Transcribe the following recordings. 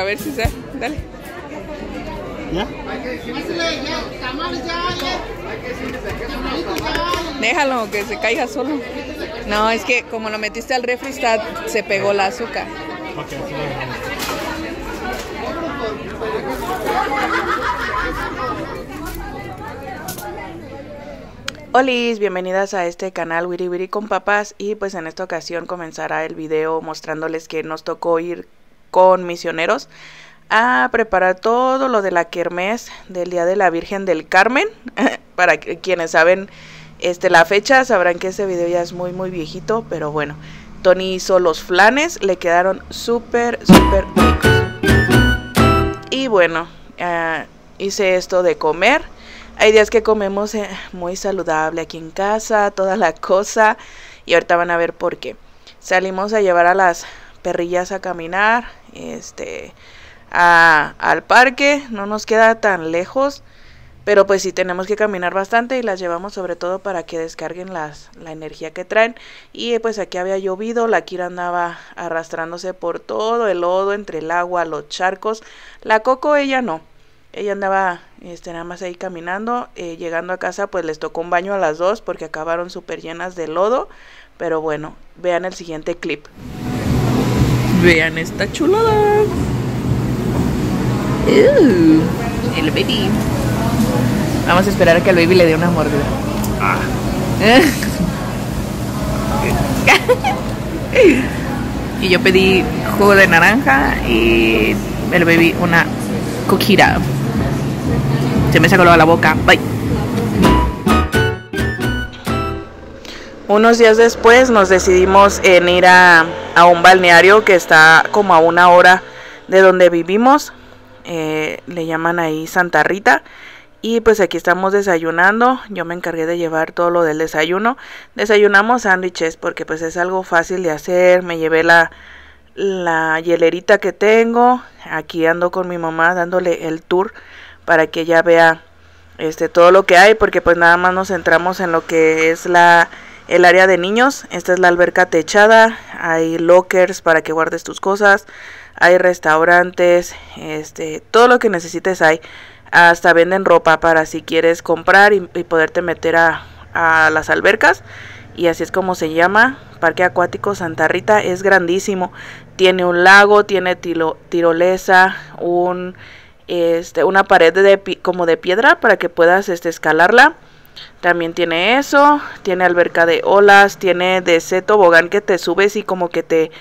para ver si sale. Dale. ¿Ya? Déjalo que se caiga solo. No, es que como lo metiste al refri, se pegó el azúcar. Okay, sí. Holis, bienvenidas a este canal Wiry Wiry con Papas. Y pues en esta ocasión comenzará el video mostrándoles que nos tocó ir con misioneros a preparar todo lo de la kermés del día de la Virgen del Carmen. Para quienes saben la fecha, sabrán que este video ya es muy viejito, pero bueno, Tony hizo los flanes, le quedaron súper ricos. Y bueno, hice esto de comer. Hay días que comemos muy saludable aquí en casa, toda la cosa, y ahorita van a ver por qué. Salimos a llevar a las perrillas a caminar, al parque, no nos queda tan lejos, pero pues sí tenemos que caminar bastante y las llevamos sobre todo para que descarguen la energía que traen. Y pues aquí había llovido, la Kira andaba arrastrándose por todo el lodo, entre el agua, los charcos. La Coco, ella no, ella andaba nada más ahí caminando. Llegando a casa pues les tocó un baño a las dos porque acabaron súper llenas de lodo, pero bueno, vean el siguiente clip. Vean esta chulada. El baby. Vamos a esperar a que el baby le dé una mordida. Ah. Y yo pedí jugo de naranja y el baby una coquita. Se me sacó la boca. Bye. Unos días después nos decidimos en ir a un balneario que está como a una hora de donde vivimos. Le llaman ahí Santa Rita. Y pues aquí estamos desayunando. Yo me encargué de llevar todo lo del desayuno. Desayunamos sándwiches porque pues es algo fácil de hacer. Me llevé la hielerita que tengo. Aquí ando con mi mamá dándole el tour para que ella vea todo lo que hay, porque pues nada más nos centramos en lo que es el área de niños. Esta es la alberca techada, hay lockers para que guardes tus cosas, hay restaurantes, todo lo que necesites hay. Hasta venden ropa para si quieres comprar y poderte meter a las albercas. Y así es como se llama, Parque Acuático Santa Rita. Es grandísimo, tiene un lago, tiene tirolesa, una pared como de piedra para que puedas escalarla. También tiene eso, tiene alberca de olas, tiene de ese tobogán que te subes y como que te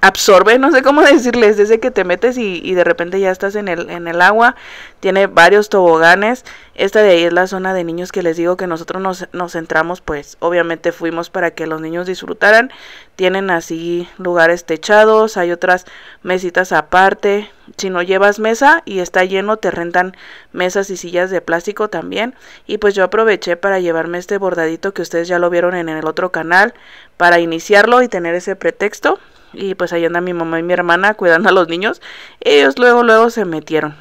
absorbe, no sé cómo decirles, desde que te metes y de repente ya estás en el agua. Tiene varios toboganes. Esta de ahí es la zona de niños que les digo que nosotros nos centramos, pues obviamente fuimos para que los niños disfrutaran. Tienen así lugares techados, hay otras mesitas aparte. Si no llevas mesa y está lleno, te rentan mesas y sillas de plástico también. Y pues yo aproveché para llevarme este bordadito que ustedes ya lo vieron en el otro canal, para iniciarlo y tener ese pretexto. Y pues ahí anda mi mamá y mi hermana cuidando a los niños. Ellos luego se metieron.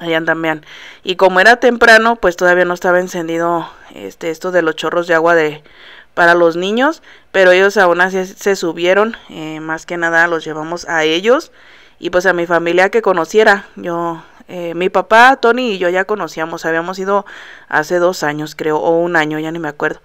Ahí andan, vean. Y como era temprano, pues todavía no estaba encendido esto de los chorros de agua para los niños. Pero ellos aún así se subieron. Más que nada los llevamos a ellos. Y pues a mi familia que conociera. Mi papá, Tony y yo ya conocíamos. Habíamos ido hace 2 años creo, o 1 año, ya ni me acuerdo.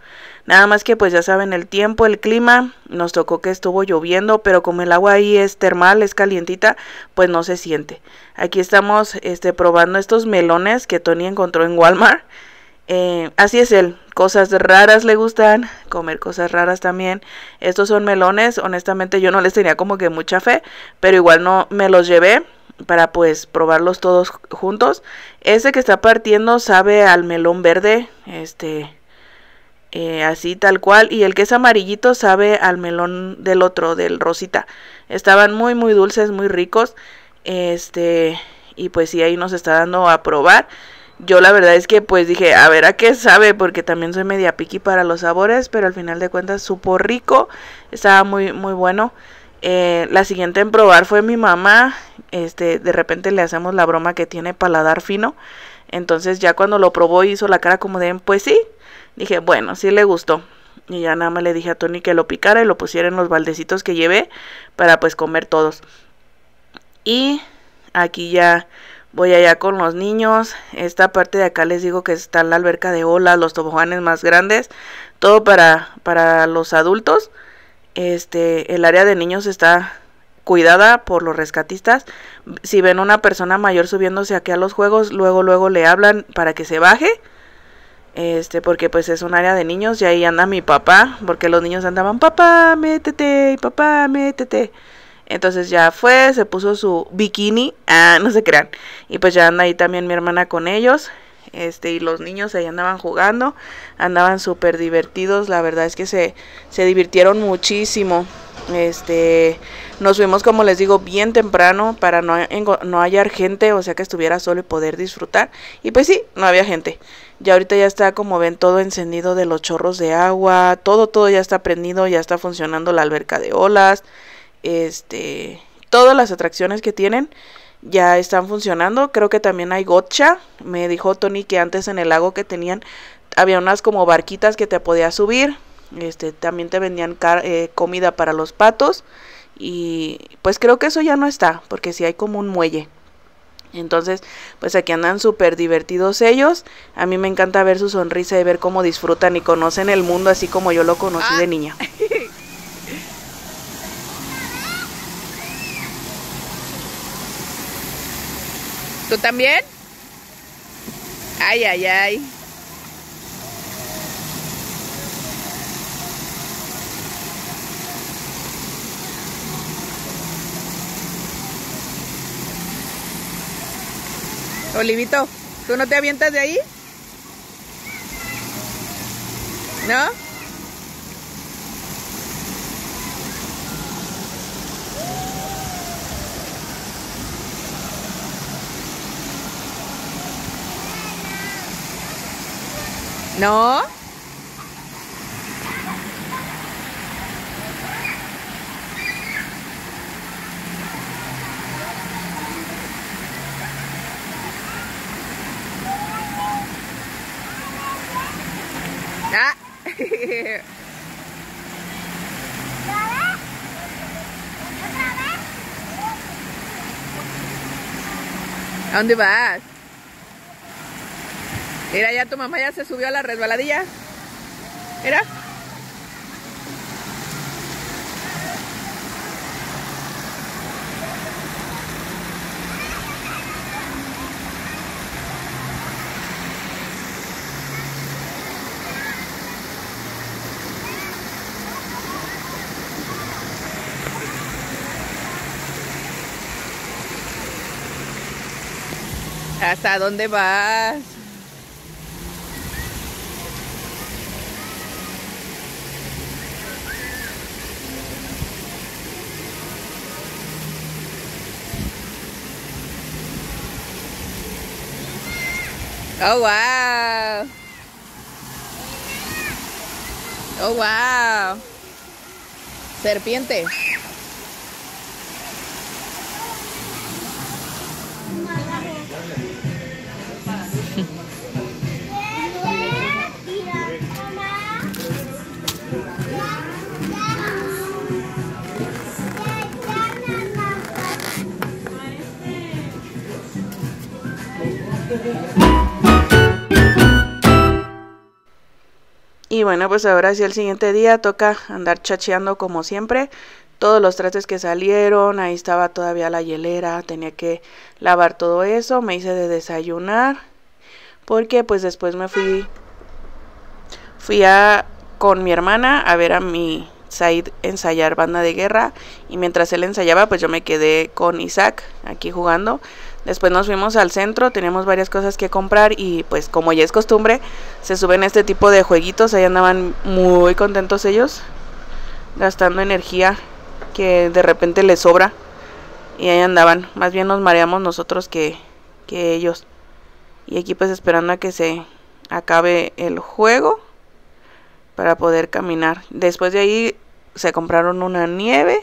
Nada más que pues ya saben el tiempo, el clima, nos tocó que estuvo lloviendo, pero como el agua ahí es termal, es calientita, pues no se siente. Aquí estamos probando estos melones que Tony encontró en Walmart. Así es él, cosas raras le gustan, comer cosas raras también. Estos son melones, honestamente yo no les tenía como que mucha fe, pero igual no me los llevé para pues probarlos todos juntos. Este que está partiendo sabe al melón verde, así tal cual, y el que es amarillito sabe al melón del otro, del rosita. Estaban muy dulces, muy ricos, y pues sí, ahí nos está dando a probar. Yo la verdad es que pues dije, a ver a qué sabe, porque también soy media piqui para los sabores, pero al final de cuentas supo rico, estaba muy bueno. La siguiente en probar fue mi mamá. De repente le hacemos la broma que tiene paladar fino, entonces ya cuando lo probó hizo la cara como de, pues sí. Dije, bueno, sí le gustó. Y ya nada más le dije a Tony que lo picara y lo pusiera en los baldecitos que llevé para pues comer todos. Y aquí ya voy allá con los niños. Esta parte de acá les digo que está la alberca de olas, los toboganes más grandes, todo para los adultos. El área de niños está cuidada por los rescatistas. Si ven una persona mayor subiéndose aquí a los juegos, luego le hablan para que se baje. Porque pues es un área de niños y ahí anda mi papá, porque los niños andaban, papá, métete, papá, métete. Entonces ya fue, se puso su bikini, no se crean. Y pues ya anda ahí también mi hermana con ellos, y los niños ahí andaban jugando, andaban súper divertidos, la verdad es que se divirtieron muchísimo. Nos fuimos, como les digo, bien temprano para no hallar gente, o sea que estuviera solo y poder disfrutar. Y pues sí, no había gente. Ya ahorita ya está, como ven, todo encendido de los chorros de agua, todo ya está prendido, ya está funcionando la alberca de olas. Todas las atracciones que tienen ya están funcionando. Creo que también hay gotcha. Me dijo Tony que antes en el lago que tenían había unas como barquitas que te podías subir. También te vendían comida para los patos. Y pues creo que eso ya no está, porque sí hay como un muelle. Entonces pues aquí andan súper divertidos ellos. A mí me encanta ver su sonrisa y ver cómo disfrutan y conocen el mundo así como yo lo conocí de niña. ¿Tú también? Ay, ay, ay. Olivito, ¿tú no te avientas de ahí? ¿No? ¿No? ¿A dónde vas? Mira, ya tu mamá ya se subió a la resbaladilla. Mira. ¿Hasta dónde vas? Oh, wow. Oh, wow. Serpiente. Y bueno, pues ahora sí, el siguiente día toca andar chacheando como siempre. Todos los trastes que salieron, ahí estaba todavía la hielera, tenía que lavar todo eso. Me hice de desayunar, porque pues después me fui con mi hermana a ver a mi Said ensayar banda de guerra. Y mientras él ensayaba, pues yo me quedé con Isaac aquí jugando. Después nos fuimos al centro, teníamos varias cosas que comprar y pues como ya es costumbre, se suben este tipo de jueguitos. Ahí andaban muy contentos ellos, gastando energía que de repente les sobra. Y ahí andaban, más bien nos mareamos nosotros que ellos. Y aquí pues esperando a que se acabe el juego para poder caminar. Después de ahí se compraron una nieve.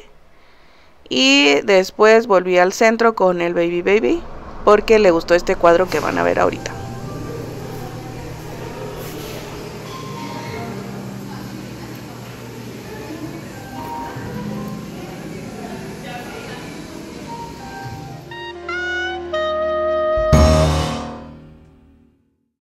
Y después volví al centro con el Baby Baby porque le gustó este cuadro que van a ver ahorita.